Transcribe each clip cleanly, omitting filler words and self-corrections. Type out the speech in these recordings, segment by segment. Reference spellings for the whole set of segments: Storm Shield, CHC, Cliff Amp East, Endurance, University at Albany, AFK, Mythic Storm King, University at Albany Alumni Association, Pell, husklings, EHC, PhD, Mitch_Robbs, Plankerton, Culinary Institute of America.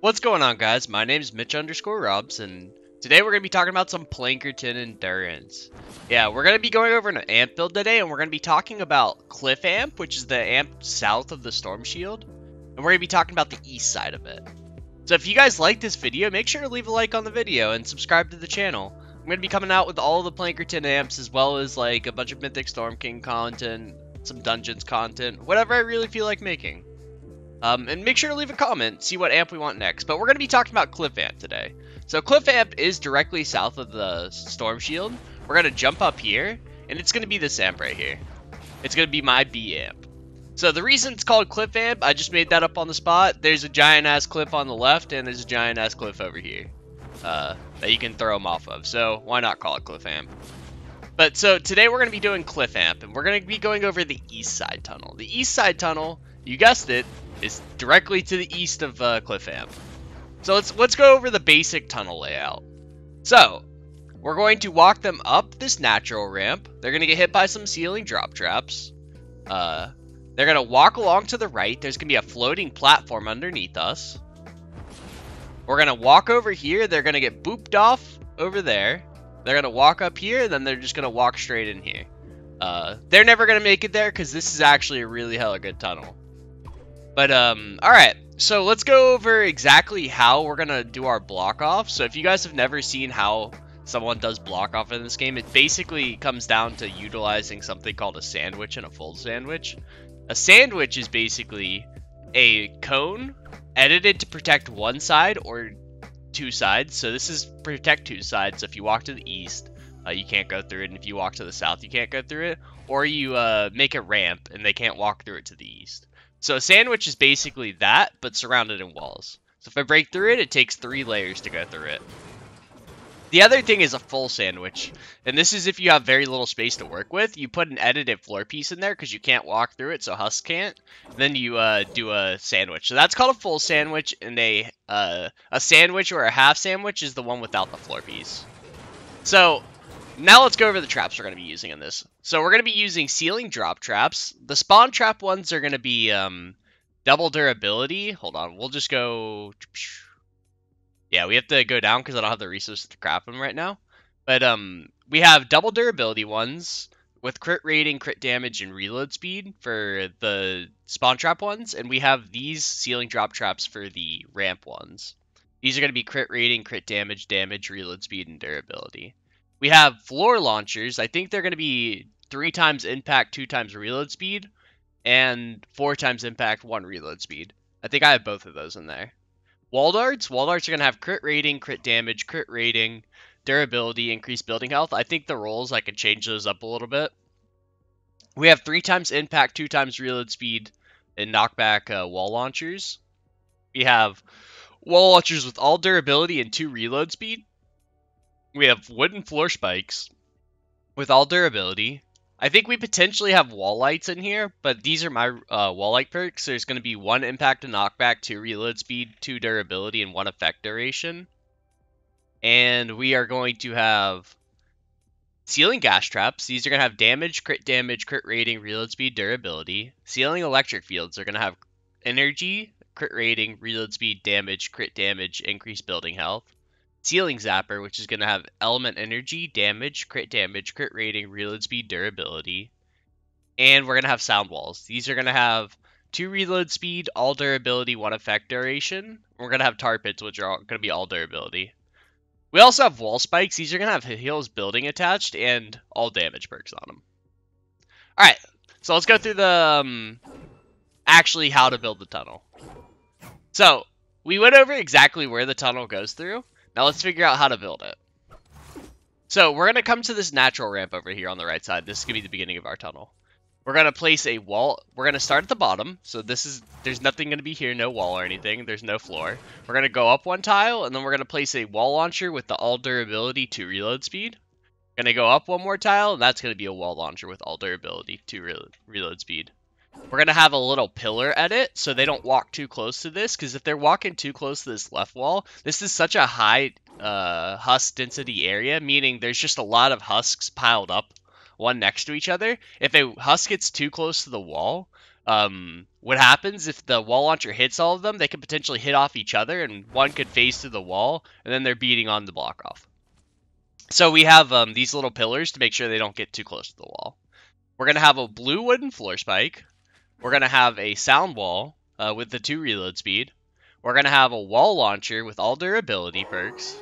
What's going on, guys? My name is Mitch_Robbs, and today we're going to be talking about some Plankerton endurance. Yeah, we're going to be going over an amp build today, and we're going to be talking about Cliff Amp, which is the amp south of the Storm Shield, and we're going to be talking about the east side of it. So if you guys like this video, make sure to leave a like on the video and subscribe to the channel. I'm going to be coming out with all the Plankerton amps, as well as like a bunch of Mythic Storm King content, some Dungeons content, whatever I really feel like making. And make sure to leave a comment, see what amp we want next. But we're going to be talking about Cliff Amp today. So Cliff Amp is directly south of the Storm Shield. We're going to jump up here, and it's going to be this amp right here. It's going to be my B amp. So the reason it's called Cliff Amp, I just made that up on the spot. There's a giant-ass cliff on the left, and there's a giant-ass cliff over here that you can throw them off of. So why not call it Cliff Amp? But so today we're going to be doing Cliff Amp, and we're going to be going over the east side tunnel. The east side tunnel, you guessed it, is directly to the east of Cliff Amp. So let's go over the basic tunnel layout. So we're going to walk them up this natural ramp. They're going to get hit by some ceiling drop traps. They're going to walk along to the right. There's going to be a floating platform underneath us. We're going to walk over here. They're going to get booped off over there. They're going to walk up here. Then they're just going to walk straight in here. They're never going to make it there because this is actually a really hella good tunnel. But, alright, so let's go over exactly how we're going to do our block off. So if you guys have never seen how someone does block off in this game, it basically comes down to utilizing something called a sandwich and a fold sandwich. A sandwich is basically a cone edited to protect one side or two sides. So this is protect two sides. So if you walk to the east, you can't go through it. And if you walk to the south, you can't go through it. Or you make a ramp and they can't walk through it to the east. So a sandwich is basically that, but surrounded in walls. So if I break through it, it takes three layers to go through it. The other thing is a full sandwich. And this is if you have very little space to work with. You put an edited floor piece in there because you can't walk through it, so Husk can't. Then you do a sandwich. So that's called a full sandwich, and a sandwich or a half sandwich is the one without the floor piece. So now let's go over the traps we're going to be using in this. So we're going to be using ceiling drop traps. The spawn trap ones are going to be double durability. Hold on, we'll just go... Yeah, we have to go down because I don't have the resources to craft them right now. But we have double durability ones with crit rating, crit damage, and reload speed for the spawn trap ones. And we have these ceiling drop traps for the ramp ones. These are going to be crit rating, crit damage, reload speed, and durability. We have floor launchers. I think they're going to be 3 times impact, 2 times reload speed, and 4 times impact, 1 reload speed. I think I have both of those in there. Wall darts. Wall darts are going to have crit rating, crit damage, crit rating, durability, increased building health. I think the rolls, I could change those up a little bit. We have 3 times impact, 2 times reload speed, and knockback wall launchers. We have wall launchers with all durability and 2 reload speed. We have wooden floor spikes with all durability. I think we potentially have wall lights in here, but these are my wall light perks. There's going to be 1 impact and knockback, 2 reload speed, 2 durability, and 1 effect duration. And we are going to have ceiling gas traps. These are going to have damage, crit rating, reload speed, durability. Ceiling electric fields are going to have energy, crit rating, reload speed, damage, crit damage, increased building health. Ceiling Zapper, which is going to have element energy, damage, crit rating, reload speed, durability. And we're going to have sound walls. These are going to have 2 reload speed, all durability, 1 effect duration. We're going to have tar pits, which are going to be all durability. We also have wall spikes. These are going to have heals building attached and all damage perks on them. Alright, so let's go through the actually how to build the tunnel. So we went over exactly where the tunnel goes through. Now let's figure out how to build it. So we're going to come to this natural ramp over here on the right side. This is going to be the beginning of our tunnel. We're going to place a wall. We're going to start at the bottom. So this is, there's nothing going to be here, no wall or anything. There's no floor. We're going to go up 1 tile, and then we're going to place a wall launcher with the all durability, 2 reload speed. We're going to go up 1 more tile, and that's going to be a wall launcher with all durability, 2 reload speed. We're going to have a little pillar edit so they don't walk too close to this, because if they're walking too close to this left wall, this is such a high husk density area, meaning there's just a lot of husks piled up one next to each other. If a husk gets too close to the wall, What happens if the wall launcher hits all of them, they could potentially hit off each other, and one could phase through the wall, and then they're beating on the block off. So we have these little pillars to make sure they don't get too close to the wall. We're going to have a blue wooden floor spike. We're going to have a sound wall with the 2 reload speed. We're going to have a wall launcher with all durability perks.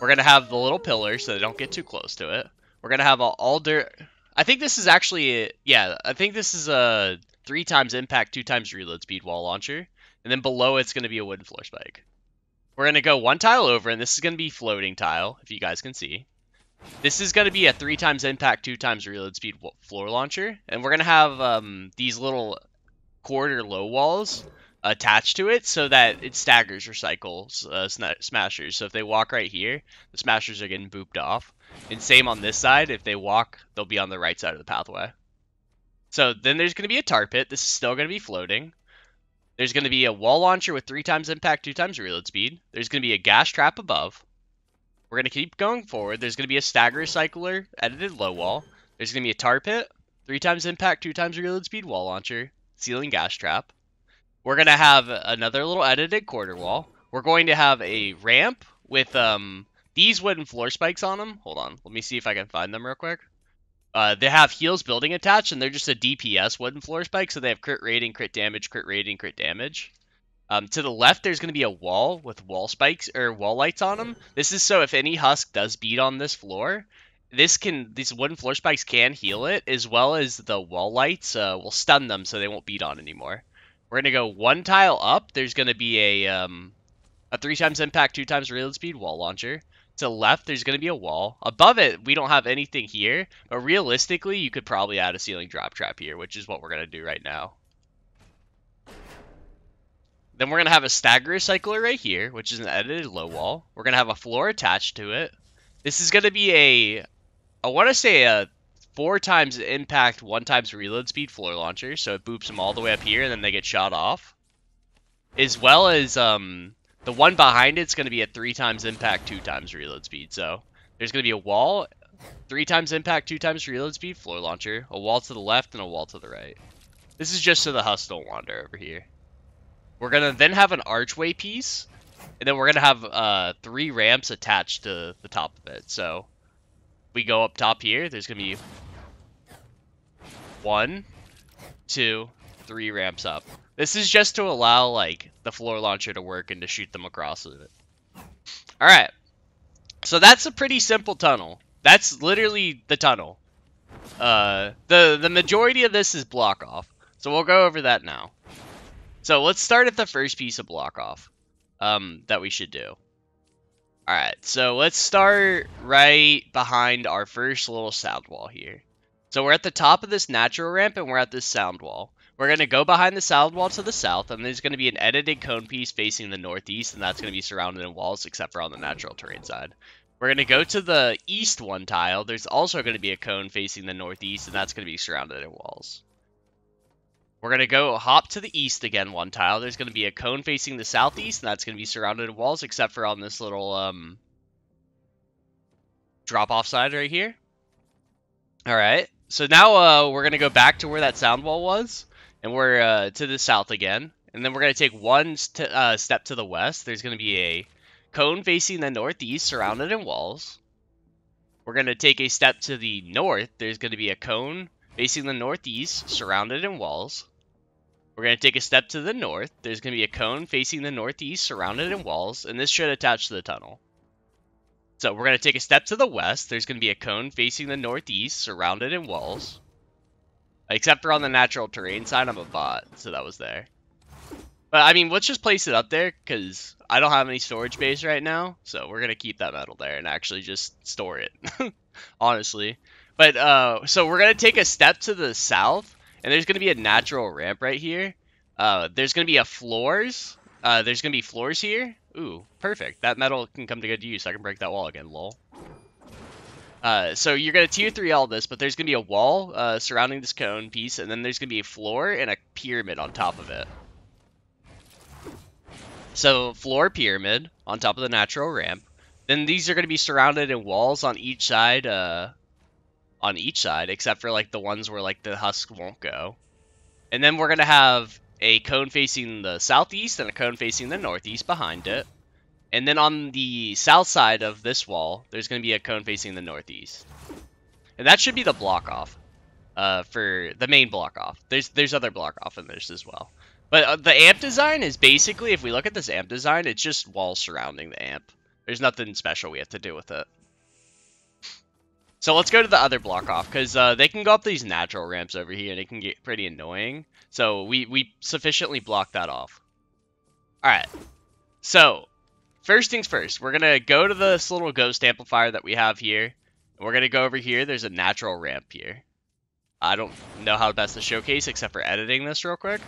We're going to have the little pillar so they don't get too close to it. We're going to have I think this is actually a 3 times impact, 2 times reload speed wall launcher. And then below it's going to be a wooden floor spike. We're going to go 1 tile over, and this is going to be floating tile, if you guys can see. This is going to be a 3 times impact, 2 times reload speed floor launcher. And we're going to have these little quarter low walls attached to it so that it staggers or cycles smashers. So if they walk right here, the smashers are getting booped off. And same on this side. If they walk, they'll be on the right side of the pathway. So then there's going to be a tar pit. This is still going to be floating. There's going to be a wall launcher with 3 times impact, 2 times reload speed. There's going to be a gas trap above. We're going to keep going forward. There's going to be a stagger cycler, edited low wall. There's going to be a tar pit, 3 times impact, 2 times reload speed wall launcher, ceiling gas trap. We're going to have another little edited quarter wall. We're going to have a ramp with these wooden floor spikes on them. Hold on. Let me see if I can find them real quick. They have heals building attached, and they're just a DPS wooden floor spike, so they have crit rating, crit damage, crit rating, crit damage. To the left, there's going to be a wall with wall spikes or wall lights on them. This is so if any husk does beat on this floor, these wooden floor spikes can heal it, as well as the wall lights will stun them so they won't beat on anymore. We're going to go 1 tile up. There's going to be a 3 times impact, 2 times reload speed wall launcher. To the left, there's going to be a wall. Above it, we don't have anything here, but realistically, you could probably add a ceiling drop trap here, which is what we're going to do right now. Then we're going to have a stagger cycler right here, which is an edited low wall. We're going to have a floor attached to it. This is going to be a 4 times impact, 1 times reload speed floor launcher, so it boops them all the way up here, and then they get shot off. As well as, the one behind it's going to be a 3 times impact, 2 times reload speed. So there's going to be a wall, 3 times impact, 2 times reload speed, floor launcher, a wall to the left, and a wall to the right. This is just so the husk don't wander over here. We're going to then have an archway piece, and then we're going to have 3 ramps attached to the top of it. So we go up top here. There's going to be 1, 2, 3 ramps up. This is just to allow, like, the floor launcher to work and to shoot them across with it. Alright. So that's a pretty simple tunnel. That's literally the tunnel. The majority of this is block off. So we'll go over that now. So let's start at the first piece of block off that we should do. Alright, so let's start right behind our first little sound wall here. So we're at the top of this natural ramp, and we're at this sound wall. We're going to go behind the sound wall to the south, and there's going to be an edited cone piece facing the northeast, and that's going to be surrounded in walls except for on the natural terrain side. We're going to go to the east 1 tile. There's also going to be a cone facing the northeast, and that's going to be surrounded in walls. We're going to go hop to the east again 1 tile. There's going to be a cone facing the southeast, and that's going to be surrounded in walls except for on this little drop-off side right here. Alright, so now we're going to go back to where that sound wall was. And we're to the south again. And then we're going to take one step to the west. There's going to be a cone facing the northeast surrounded in walls. We're going to take a step to the north. There's going to be a cone facing the northeast surrounded in walls. We're going to take a step to the north. There's going to be a cone facing the northeast surrounded in walls. And this should attach to the tunnel. So we're going to take a step to the west. There's going to be a cone facing the northeast surrounded in walls. Except for on the natural terrain side, I'm a bot, so that was there. But, I mean, let's just place it up there, because I don't have any storage space right now. So we're going to keep that metal there and actually just store it, honestly. But, so we're going to take a step to the south, and there's going to be a natural ramp right here. There's going to be a floors. There's going to be floors here. Ooh, perfect. That metal can come to good use. I can break that wall again, lol. So you're going to tier 3 all this, but there's going to be a wall surrounding this cone piece, and then there's going to be a floor and a pyramid on top of it. So floor pyramid on top of the natural ramp. Then these are going to be surrounded in walls on each side, except for like the ones where like the husk won't go. And then we're going to have a cone facing the southeast and a cone facing the northeast behind it. And then on the south side of this wall, there's going to be a cone facing the northeast. And that should be the block off. For the main block off. There's other block off in this as well. But the amp design is basically, if we look at this amp design, it's just walls surrounding the amp. There's nothing special we have to do with it. So let's go to the other block off, because they can go up these natural ramps over here, and it can get pretty annoying. So we sufficiently block that off. Alright, so first things first, we're going to go to this little ghost amplifier that we have here. And we're going to go over here. There's a natural ramp here. I don't know how best to showcase except for editing this real quick.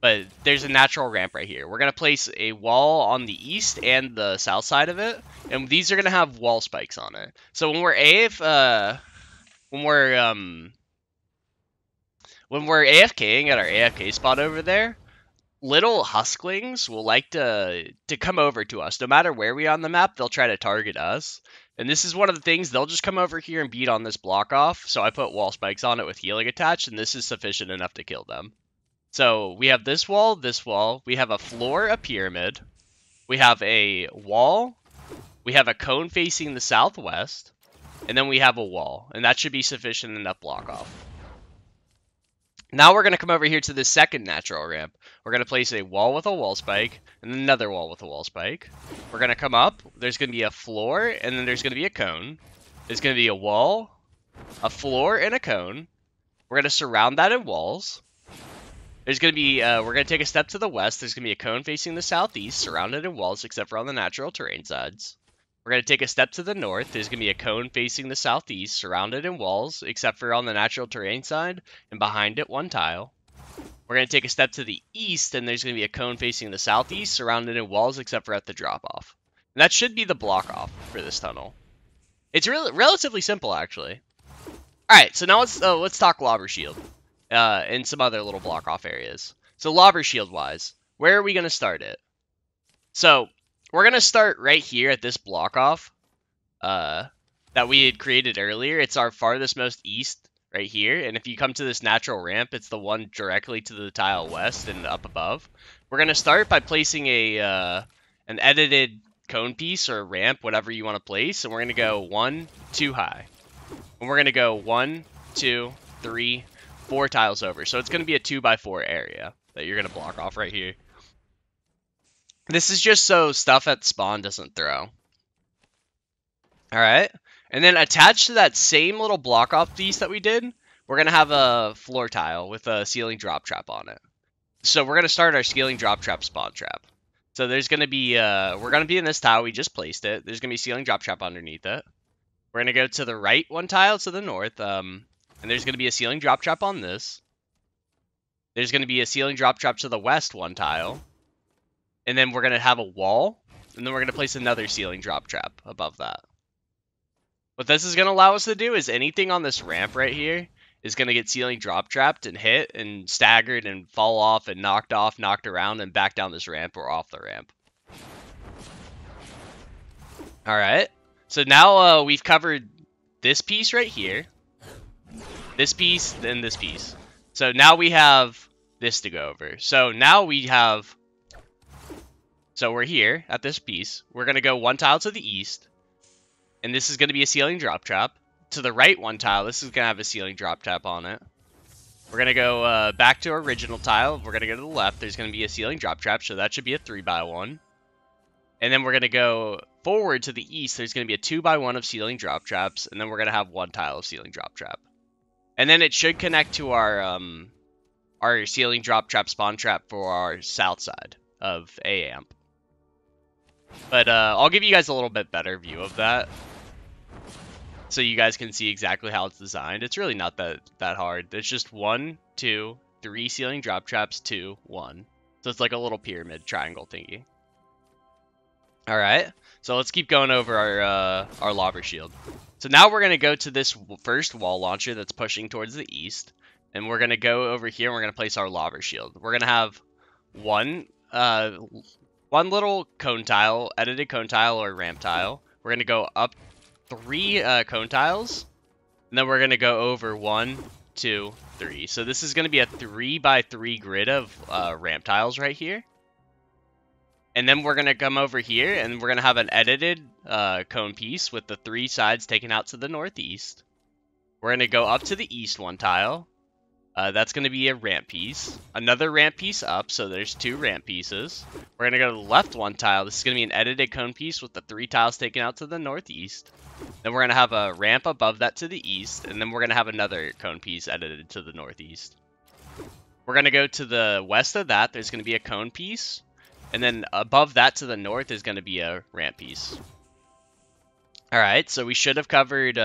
But there's a natural ramp right here. We're going to place a wall on the east and the south side of it. And these are going to have wall spikes on it. So when we're AFKing at our AFK spot over there, little husklings will like to come over to us. No matter where we are on the map, they'll try to target us. And this is one of the things, they'll just come over here and beat on this block off. So I put wall spikes on it with healing attached, and this is sufficient enough to kill them. So we have this wall, we have a floor, a pyramid, we have a wall, we have a cone facing the southwest, and then we have a wall. And that should be sufficient enough block off. Now we're going to come over here to the second natural ramp. We're going to place a wall with a wall spike and another wall with a wall spike. We're going to come up. There's going to be a floor and then there's going to be a cone. There's going to be a wall, a floor, and a cone. We're going to surround that in walls. There's going to be, we're going to take a step to the west. There's going to be a cone facing the southeast, surrounded in walls except for on the natural terrain sides. We're going to take a step to the north. There's going to be a cone facing the southeast, surrounded in walls, except for on the natural terrain side, and behind it, one tile. We're going to take a step to the east, and there's going to be a cone facing the southeast, surrounded in walls, except for at the drop-off. And that should be the block-off for this tunnel. It's really relatively simple, actually. Alright, so now let's talk Lobber Shield, and some other little block-off areas. So Lobber Shield-wise, where are we going to start it? So we're going to start right here at this block off that we had created earlier. It's our farthest most east right here. And if you come to this natural ramp, it's the one directly to the tile west and up above. We're going to start by placing a an edited cone piece or ramp, whatever you want to place. And we're going to go 1, 2 high. And we're going to go 1, 2, 3, 4 tiles over. So it's going to be a 2x4 area that you're going to block off right here. This is just so stuff at spawn doesn't throw. Alright. And then attached to that same little block off piece that we did, we're going to have a floor tile with a ceiling drop trap on it. So we're going to start our ceiling drop trap spawn trap. So there's going to be, we're going to be in this tile. We just placed it. There's going to be ceiling drop trap underneath it. We're going to go to the right one tile to the north. And there's going to be a ceiling drop trap on this. There's going to be a ceiling drop trap to the west one tile. And then we're going to have a wall. And then we're going to place another ceiling drop trap above that. What this is going to allow us to do is anything on this ramp right here is going to get ceiling drop trapped and hit and staggered and fall off and knocked off, knocked around, and back down this ramp or off the ramp. Alright. So now we've covered this piece right here. This piece, then this piece. So now we have this to go over. So now we have... So we're here at this piece. We're going to go one tile to the east. And this is going to be a ceiling drop trap. To the right one tile, this is going to have a ceiling drop trap on it. We're going to go back to our original tile. We're going to go to the left. There's going to be a ceiling drop trap. So that should be a 3x1. And then we're going to go forward to the east. There's going to be a 2x1 of ceiling drop traps. And then we're going to have one tile of ceiling drop trap. And then it should connect to our ceiling drop trap spawn trap for our south side of AMP. But I'll give you guys a little bit better view of that so you guys can see exactly how it's designed. It's really not that hard. It's just 1, 2, 3 ceiling drop traps, 2, 1. So it's like a little pyramid triangle thingy. All right, so let's keep going over our Lobber Shield. So now we're going to go to this first wall launcher that's pushing towards the east. And we're going to go over here and we're going to place our Lobber Shield. We're going to have one little cone tile, edited cone tile or ramp tile. We're going to go up 3 cone tiles. And then we're going to go over one, two, three. So this is going to be a 3x3 grid of ramp tiles right here. And then we're going to come over here and we're going to have an edited cone piece with the three sides taken out to the northeast. We're going to go up to the east one tile. That's going to be a ramp piece. Another ramp piece up, so there's two ramp pieces. We're going to go to the left one tile. This is going to be an edited cone piece with the three tiles taken out to the northeast. Then we're going to have a ramp above that to the east, and then we're going to have another cone piece edited to the northeast. We're going to go to the west of that. There's going to be a cone piece, and then above that to the north is going to be a ramp piece. Alright, so we should have covered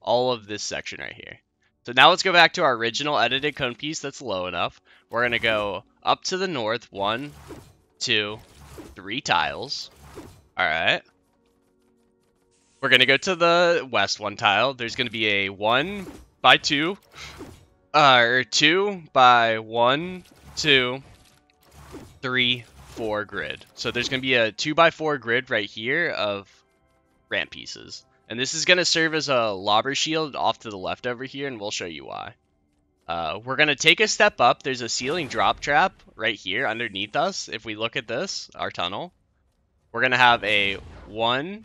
all of this section right here. So now let's go back to our original edited cone piece that's low enough. We're going to go up to the north. 1, 2, 3 tiles. Alright. We're going to go to the west one tile. There's going to be a 1x2. Or 2x1, 2, 3, 4 grid. So there's going to be a 2x4 grid right here of ramp pieces. And this is going to serve as a lobber shield off to the left over here, and we'll show you why. We're going to take a step up. There's a ceiling drop trap right here underneath us. If we look at this, our tunnel, we're going to have a 1,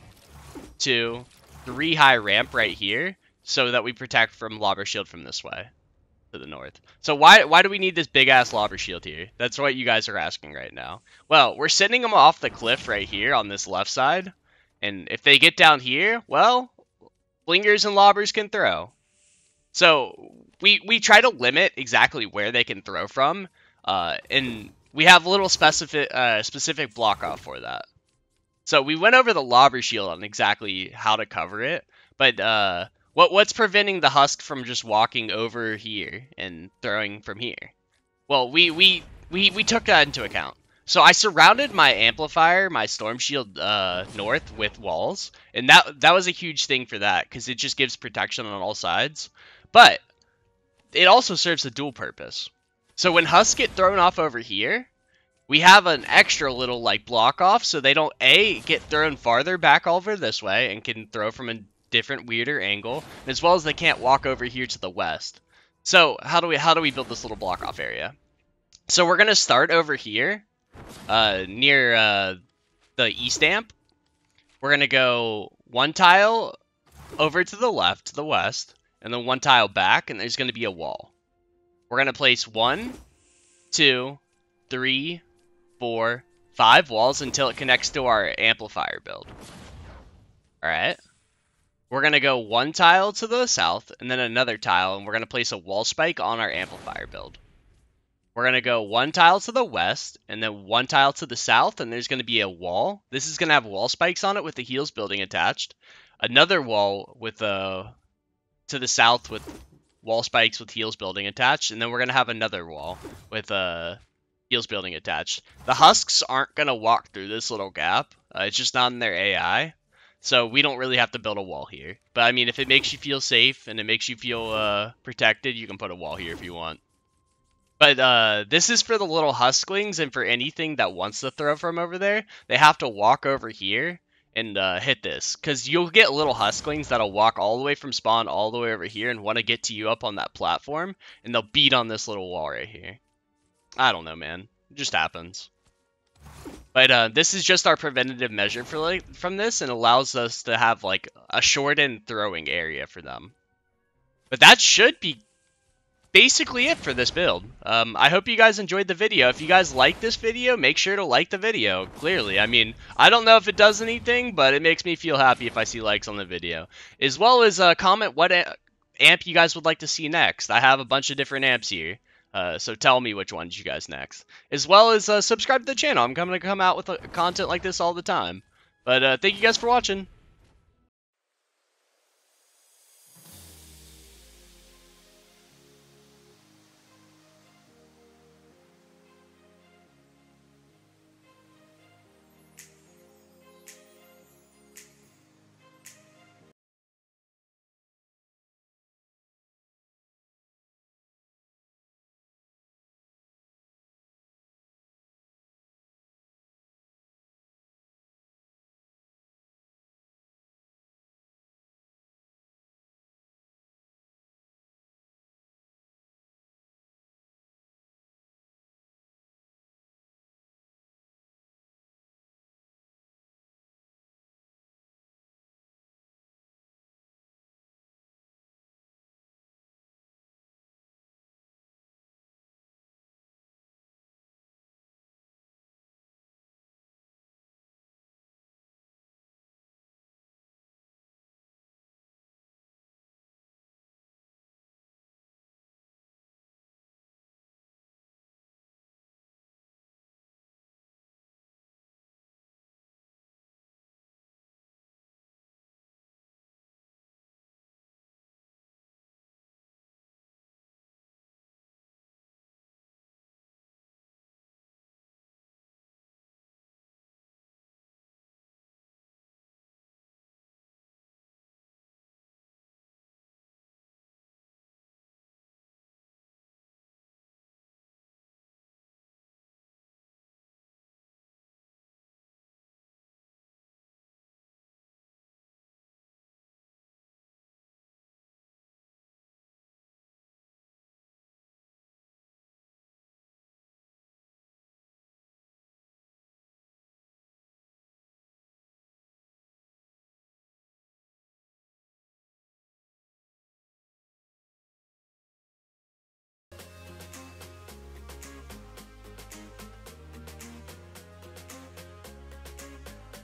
2, 3 high ramp right here so that we protect from lobber shield from this way to the north. So why do we need this big-ass lobber shield here? That's what you guys are asking right now. Well, we're sending them off the cliff right here on this left side. And if they get down here, well, flingers and lobbers can throw. So we try to limit exactly where they can throw from, and we have a little specific block off for that. So we went over the lobber shield on exactly how to cover it, but what's preventing the husk from just walking over here and throwing from here? Well, we took that into account. So I surrounded my amplifier, my storm shield north, with walls. And that was a huge thing for that, because it just gives protection on all sides. But it also serves a dual purpose. So when husks get thrown off over here, we have an extra little like block off, so they don't, A, get thrown farther back over this way and can throw from a different, weirder angle, as well as they can't walk over here to the west. So how do we build this little block off area? So we're going to start over here. Near the east amp, we're gonna go one tile over to the left, to the west, and then one tile back, and there's gonna be a wall. We're gonna place 1, 2, 3, 4, 5 walls until it connects to our amplifier build. Alright. We're gonna go one tile to the south, and then another tile, and we're gonna place a wall spike on our amplifier build. We're going to go one tile to the west, and then one tile to the south, and there's going to be a wall. This is going to have wall spikes on it with the heels building attached. Another wall with to the south with wall spikes with heels building attached, and then we're going to have another wall with heels building attached. The husks aren't going to walk through this little gap. It's just not in their AI, so we don't really have to build a wall here. But, I mean, if it makes you feel safe and it makes you feel protected, you can put a wall here if you want. But this is for the little husklings and for anything that wants to throw from over there. They have to walk over here and hit this. Because you'll get little husklings that'll walk all the way from spawn all the way over here and want to get to you up on that platform. And they'll beat on this little wall right here. I don't know, man. It just happens. But this is just our preventative measure for from this. And allows us to have like a shortened throwing area for them. But that should be basically it for this build. I hope you guys enjoyed the video. If you guys like this video, make sure to like the video. Clearly, I mean, I don't know if it does anything, but it makes me feel happy if I see likes on the video, as well as comment what amp you guys would like to see next. I have a bunch of different amps here, so tell me which ones you guys next, as well as subscribe to the channel. I'm going to come out with content like this all the time, but thank you guys for watching.